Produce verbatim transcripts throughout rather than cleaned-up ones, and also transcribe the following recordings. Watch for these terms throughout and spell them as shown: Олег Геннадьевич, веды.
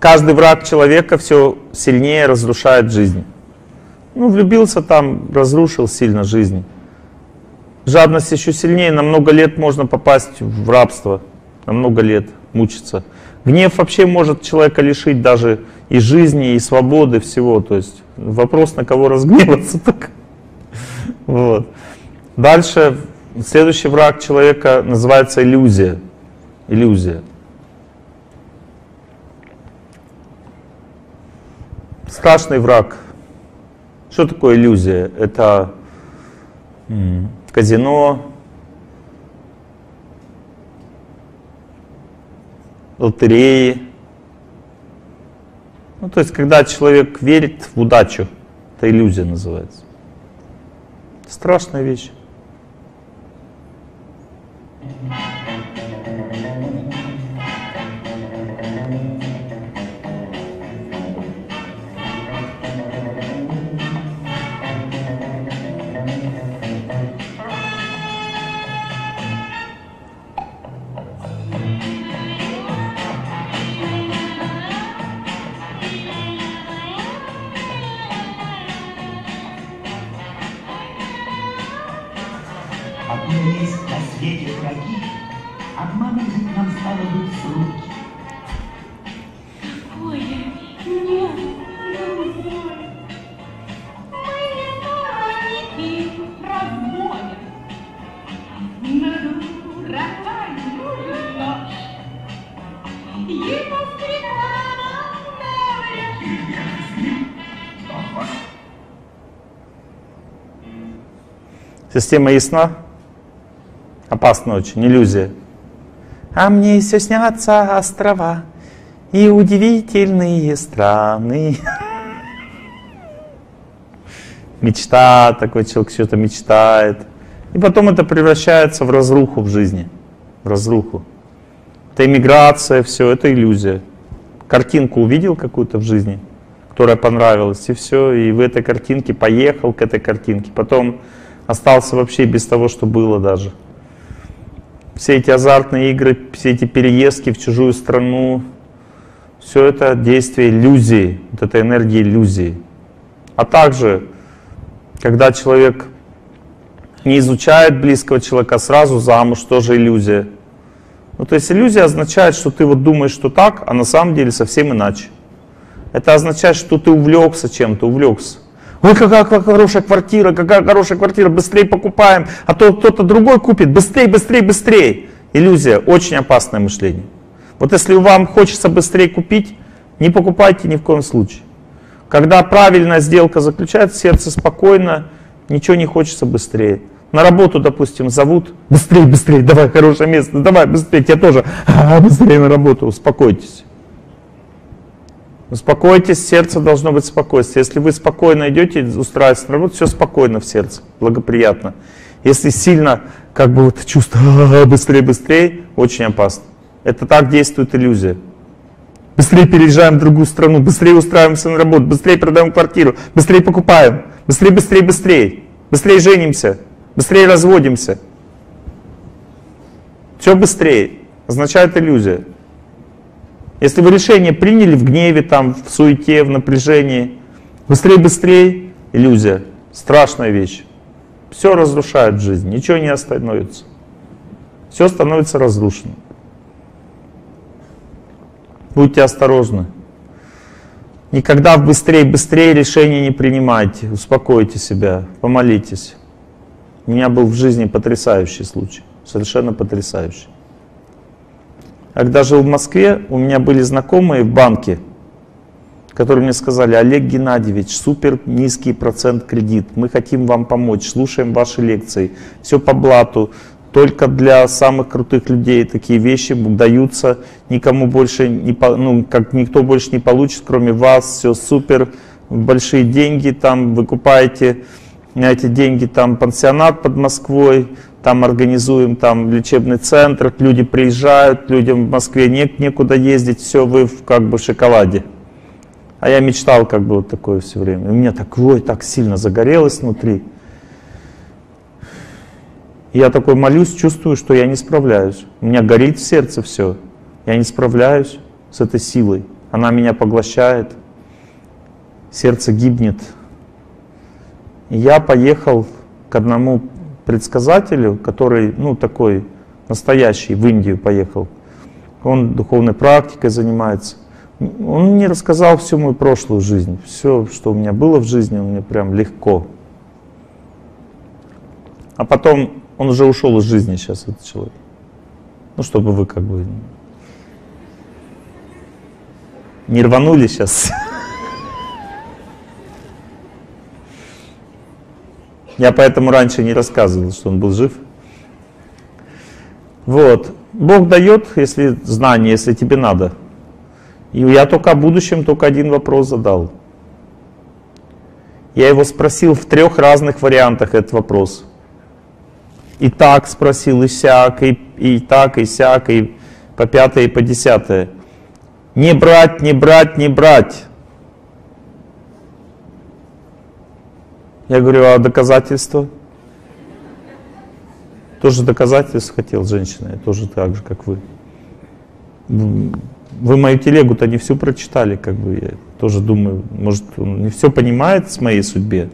Каждый враг человека все сильнее разрушает жизнь. Ну, влюбился там, разрушил сильно жизнь. Жадность еще сильнее, на много лет можно попасть в рабство, на много лет мучиться. Гнев вообще может человека лишить даже и жизни, и свободы, всего. То есть вопрос, на кого разгневаться так. Вот. Дальше, следующий враг человека называется иллюзия. Иллюзия. Страшный враг. Что такое иллюзия? Это казино, лотереи. Ну, то есть, когда человек верит в удачу, это иллюзия называется. Страшная вещь. Система ясна? Опасна очень, иллюзия. А мне все снятся острова и удивительные страны. Мечта, такой человек что-то мечтает. И потом это превращается в разруху в жизни. В разруху. Это эмиграция, все, это иллюзия. Картинку увидел какую-то в жизни, которая понравилась, и все. И в этой картинке поехал к этой картинке. Потом остался вообще без того, что было даже. Все эти азартные игры, все эти переездки в чужую страну, все это действие иллюзии, вот эта энергия иллюзии. А также, когда человек не изучает близкого человека, сразу замуж, тоже иллюзия. Ну, то есть иллюзия означает, что ты вот думаешь, что так, а на самом деле совсем иначе. Это означает, что ты увлекся чем-то, увлекся. Ой, какая хорошая квартира, какая хорошая квартира, быстрее покупаем, а то кто-то другой купит, быстрее, быстрее, быстрее. Иллюзия, очень опасное мышление. Вот если вам хочется быстрее купить, не покупайте ни в коем случае. Когда правильная сделка заключается, сердце спокойно, ничего не хочется быстрее. На работу, допустим, зовут, быстрее, быстрее, давай, хорошее место, давай, быстрее, я тоже, а, быстрее на работу, успокойтесь. Успокойтесь, сердце должно быть спокойствие. Если вы спокойно идете, устраиваетесь на работу, все спокойно в сердце, благоприятно. Если сильно, как бы вот чувство быстрее, быстрее, очень опасно. Это так действует иллюзия. Быстрее переезжаем в другую страну, быстрее устраиваемся на работу, быстрее продаем квартиру, быстрее покупаем, быстрее, быстрее, быстрее, быстрее женимся, быстрее разводимся. Все быстрее означает иллюзия. Если вы решение приняли в гневе, там, в суете, в напряжении, быстрее, быстрее, иллюзия, страшная вещь. Все разрушает жизнь, ничего не остановится. Все становится разрушено. Будьте осторожны. Никогда в быстрее, быстрее решения не принимайте. Успокойте себя, помолитесь. У меня был в жизни потрясающий случай, совершенно потрясающий. Когда жил в Москве, у меня были знакомые в банке, которые мне сказали: Олег Геннадьевич, супер низкий процент кредит, мы хотим вам помочь, слушаем ваши лекции, все по блату, только для самых крутых людей такие вещи даются, никому больше, не, ну, как никто больше не получит, кроме вас, все супер, большие деньги, там вы купаете на эти деньги, там пансионат под Москвой, там организуем там лечебный центр, люди приезжают, людям в Москве не, некуда ездить, все, вы в, как бы в шоколаде. А я мечтал как бы вот такое все время. У меня такое так сильно загорелось внутри. Я такой молюсь, чувствую, что я не справляюсь. У меня горит в сердце все. Я не справляюсь с этой силой. она меня поглощает, сердце гибнет. И я поехал к одному предсказателю, который, ну, такой настоящий, в Индию поехал. Он духовной практикой занимается. Он мне рассказал всю мою прошлую жизнь, все, что у меня было в жизни, у меня прям легко. А потом он уже ушел из жизни сейчас, этот человек. Ну, чтобы вы как бы не рванули сейчас. Я поэтому раньше не рассказывал, что он был жив. Вот. Бог дает, если знание, если тебе надо. И я только о будущем, только один вопрос задал. Я его спросил в трех разных вариантах этот вопрос. И так спросил, и сяк, и, и так, и сяк, и по пятое, и по десятое. Не брать, не брать, не брать. Я говорю, а доказательства? Тоже доказательств хотел женщина, я тоже так же, как вы. Вы мою телегу-то не всю прочитали, как бы я тоже думаю, может, он не все понимает с моей судьбе.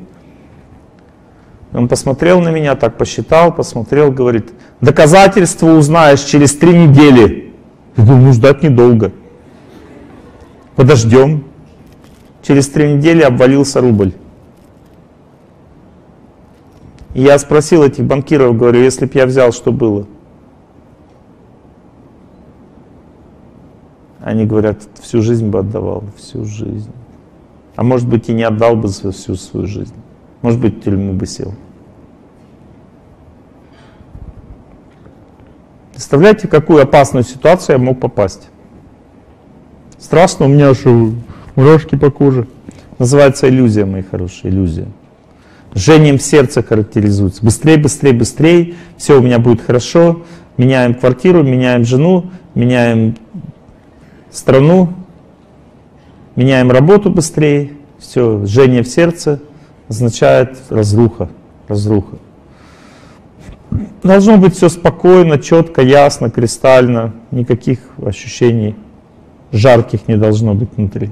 Он посмотрел на меня, так посчитал, посмотрел, говорит, доказательства узнаешь через три недели. Я думаю, ну ждать недолго. Подождем. Через три недели обвалился рубль. И я спросил этих банкиров, говорю, если б я взял, что было? Они говорят, всю жизнь бы отдавал, всю жизнь. А может быть, и не отдал бы всю свою жизнь. Может быть, в тюрьму бы сел. Представляете, в какую опасную ситуацию я мог попасть? Страшно, у меня аж мурашки по коже. Называется иллюзия, мои хорошие, иллюзия. Жжением сердца характеризуется. Быстрее, быстрее, быстрее, все у меня будет хорошо. Меняем квартиру, меняем жену, меняем страну, меняем работу быстрее. Все, жжение в сердце означает разруха, разруха. Должно быть все спокойно, четко, ясно, кристально. Никаких ощущений жарких не должно быть внутри.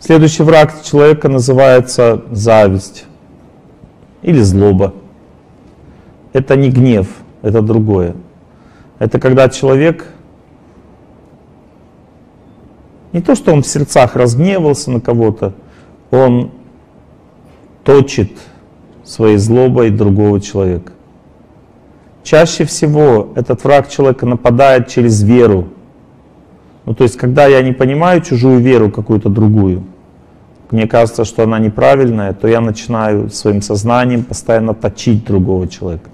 Следующий враг человека называется зависть или злоба. Это не гнев, это другое. Это когда человек, не то что он в сердцах разгневался на кого-то, он точит своей злобой другого человека. Чаще всего этот враг человека нападает через веру. Ну, то есть, когда я не понимаю чужую веру какую-то другую, мне кажется, что она неправильная, то я начинаю своим сознанием постоянно точить другого человека.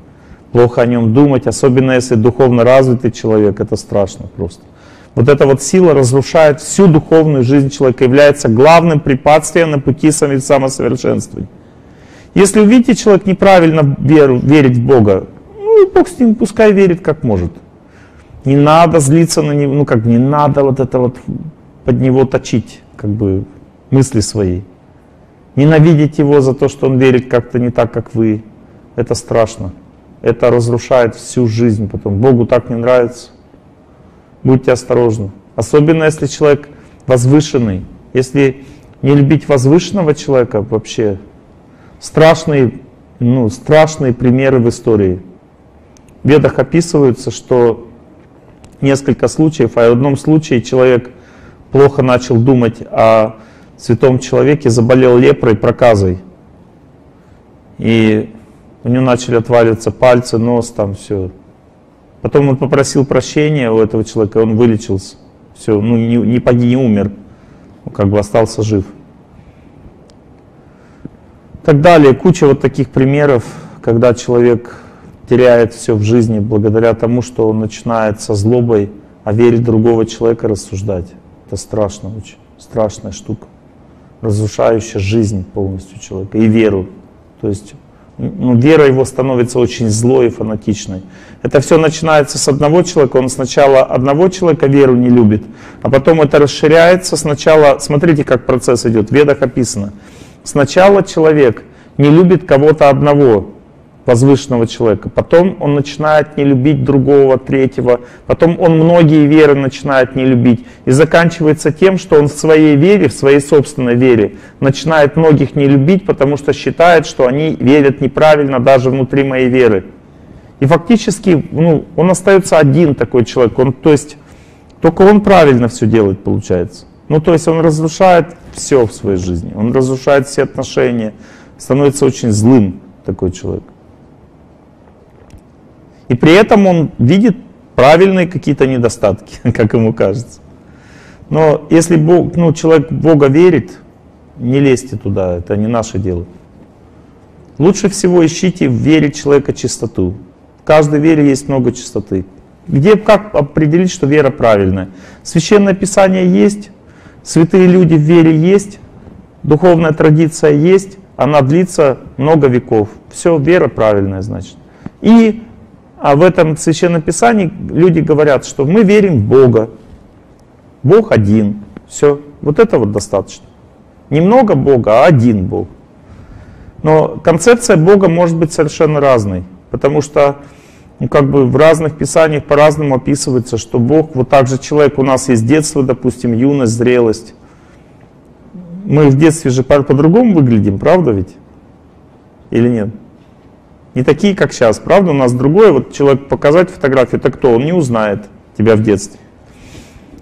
Плохо о нем думать, особенно если духовно развитый человек, это страшно просто. Вот эта вот сила разрушает всю духовную жизнь человека, является главным препятствием на пути самосовершенствования. Если увидите, человек неправильно веру, верит в Бога, ну и Бог с ним, пускай верит как может. Не надо злиться на него, ну как, не надо вот это вот под него точить, как бы, мысли свои. Ненавидеть его за то, что он верит как-то не так, как вы, это страшно. Это разрушает всю жизнь потом. Богу так не нравится. Будьте осторожны. Особенно, если человек возвышенный. Если не любить возвышенного человека вообще, страшные, ну, страшные примеры в истории. В Ведах описывается, что несколько случаев, а в одном случае человек плохо начал думать о святом человеке, заболел лепрой, проказой. И у него начали отваливаться пальцы, нос, там все. Потом он попросил прощения у этого человека, он вылечился. Все, ну не, не погиб, не умер, как бы остался жив. И так далее. Куча вот таких примеров, когда человек теряет все в жизни благодаря тому, что он начинает со злобой о вере другого человека рассуждать. Это страшно очень, страшная штука, разрушающая жизнь полностью человека и веру. То есть, ну, вера его становится очень злой и фанатичной. Это все начинается с одного человека. Он сначала одного человека веру не любит, а потом это расширяется. Сначала, смотрите, как процесс идет, в Ведах описано. Сначала человек не любит кого-то одного, возвышенного человека, потом он начинает не любить другого, третьего, потом он многие веры начинает не любить, и заканчивается тем, что он в своей вере, в своей собственной вере начинает многих не любить, потому что считает, что они верят неправильно даже внутри моей веры. И фактически, ну, он остается один такой человек, он, то есть только он правильно все делает, получается. Ну, то есть он разрушает все в своей жизни, он разрушает все отношения, становится очень злым такой человек. И при этом он видит правильные какие-то недостатки, как ему кажется. Но если Бог, ну, человек в Бога верит, не лезьте туда, это не наше дело. Лучше всего ищите в вере человека чистоту. В каждой вере есть много чистоты. Где, как определить, что вера правильная? Священное Писание есть, святые люди в вере есть, духовная традиция есть, она длится много веков. Все, вера правильная, значит. И а в этом Священном Писании люди говорят, что мы верим в Бога. Бог один. Все. Вот этого достаточно. Не много Бога, а один Бог. Но концепция Бога может быть совершенно разной. Потому что, ну, как бы в разных писаниях по-разному описывается, что Бог, вот так же человек, у нас есть детство, допустим, юность, зрелость. Мы в детстве же по-другому выглядим, правда ведь? Или нет? Не такие, как сейчас, правда? У нас другое. Вот человек показать фотографию, так кто? Он не узнает тебя в детстве.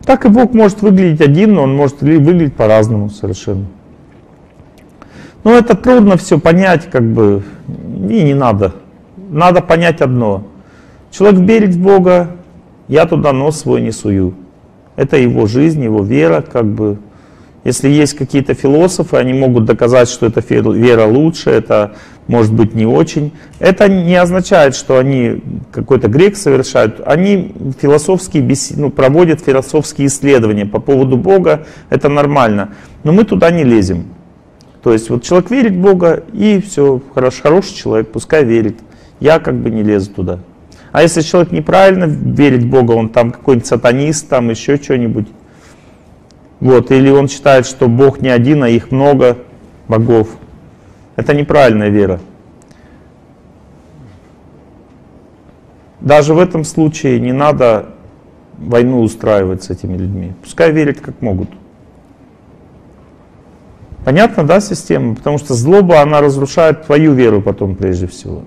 Так и Бог может выглядеть один, но он может выглядеть по-разному совершенно. Но это трудно все понять, как бы, и не надо. Надо понять одно. Человек верит в Бога, я туда нос свой не сую. Это его жизнь, его вера, как бы. Если есть какие-то философы, они могут доказать, что эта вера лучше, это может быть не очень. Это не означает, что они какой-то грех совершают. Они философские беседы, ну, проводят философские исследования по поводу Бога, это нормально. Но мы туда не лезем. То есть вот человек верит в Бога, и все, хороший, хороший человек, пускай верит. Я как бы не лезу туда. А если человек неправильно верит в Бога, он там какой-нибудь сатанист, там еще что-нибудь, вот, или он считает, что Бог не один, а их много богов. Это неправильная вера. Даже в этом случае не надо войну устраивать с этими людьми. Пускай верят как могут. Понятно, да, система? Потому что злоба, она разрушает твою веру потом прежде всего.